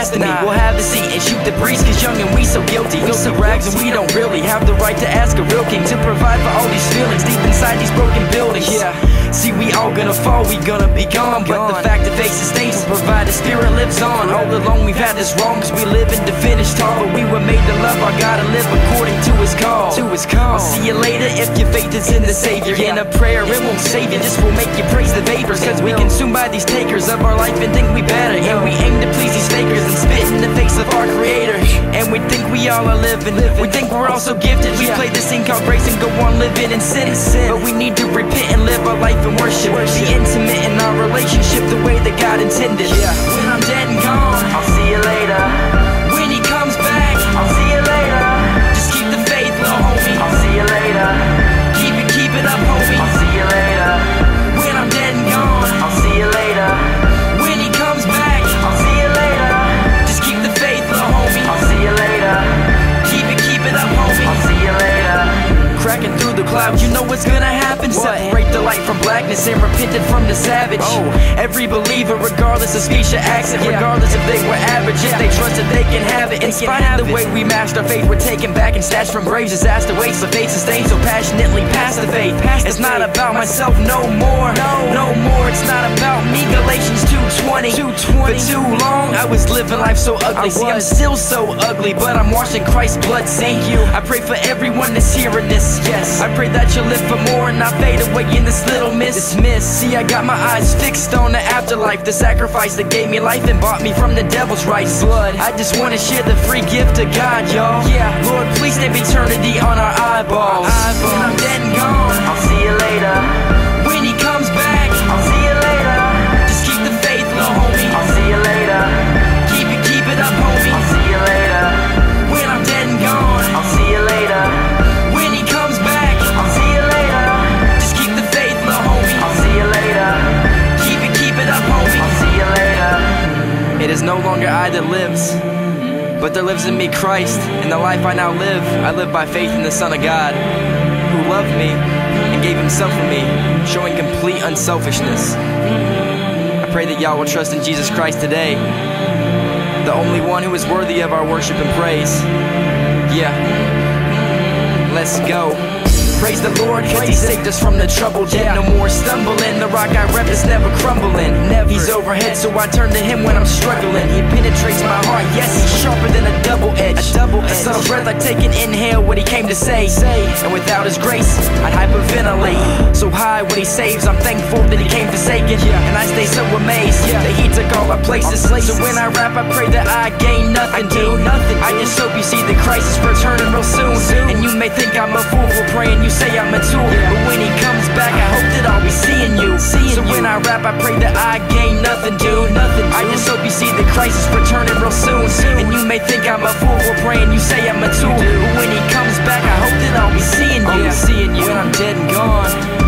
past the knee. We'll have the seat and shoot the breeze, cause young and we so guilty. Wilson rags and we don't really have the right to ask a real king to provide for all these feelings deep inside these broken buildings. Yeah. See, we all gonna fall, we gonna be gone, but the fact that faith sustains will provide the spirit lives on. All along we've had this wrong, cause we live in the finished tall, but we were made to love our God and live according to his call. I'll see you later if your faith is in the Savior. In a prayer it won't save you, this will make you praise the vapors, cause we consumed by these takers of our life and think we better. And we aim to please these fakers and spit in the face of our Creator. And we think we all are living, we think we're all so gifted. We play this thing called grace and go on living in sin, but we need to repent and live our life in worship, be intimate in our relationship the way that God intended. When I'm dead and gone, I'll see you later. When he comes back, I'll see you later. Just keep the faith, little homie, I'll see you later. Keep it up, homie, I'll see you later. When I'm dead and gone, I'll see you later. When he comes back, I'll see you later. Just keep the faith, little homie, I'll see you later. Keep it up, homie, I'll see you later. Cracking through the clouds, you know what's gonna happen. Separate the light from blackness and repented from the savage. Every believer, regardless of speech or accent, regardless if they were average, if they trusted they can have it. In spite of the way we matched our faith, we're taken back and snatched from graves. Disaster waits, the faith sustained so passionately past the faith. It's not about myself no more, no more. It's not about me. Galatians 2:20. For too long I was living life so ugly. See, I'm still so ugly, but I'm washed in Christ's blood. Thank you. I pray for everyone that's hearing this. Yes, I pray that you'll live for more and not fade away in this little miss. See, I got my eyes fixed on the afterlife, the sacrifice that gave me life and bought me from the devil's rights. Blood, I just want to share the free gift of God, y'all. Lord, please name eternity on our eyeballs. When I'm dead and gone, I'll see you later. When he comes back, I'll see you later. Just keep the faith, little homie, I'll see you later. Keep it up, homie, I'll see you later. When I'm dead and gone, I'll see you later. It is no longer I that lives, but there lives in me Christ, and the life I now live, I live by faith in the Son of God, who loved me and gave himself for me, showing complete unselfishness. I pray that y'all will trust in Jesus Christ today, the only one who is worthy of our worship and praise. Let's go. Praise the Lord, cause he saved us from the trouble. No more stumbling, the rock I rep is never crumbling. He's overhead, so I turn to him when I'm struggling. He penetrates my heart, yes, he's sharper than a double edge. A subtle breath, I take an inhale, what he came to say. And without his grace, I'd hyperventilate. So high when he saves, I'm thankful that he came forsaken. And I stay so amazed that he took all my places. So when I rap, I pray that I gain nothing, I just hope you see the Christ is returning real soon. And you may think I'm a fool for praying, you say I'm a tool, but when he comes back, I hope that I'll be seeing you. So when I rap, I pray that I gain nothing, dude. I just hope you see the crisis returning real soon. And you may think I'm a fool for praying, you say I'm a tool, but when he comes back, I hope that I'll be seeing you. When I'm dead and gone.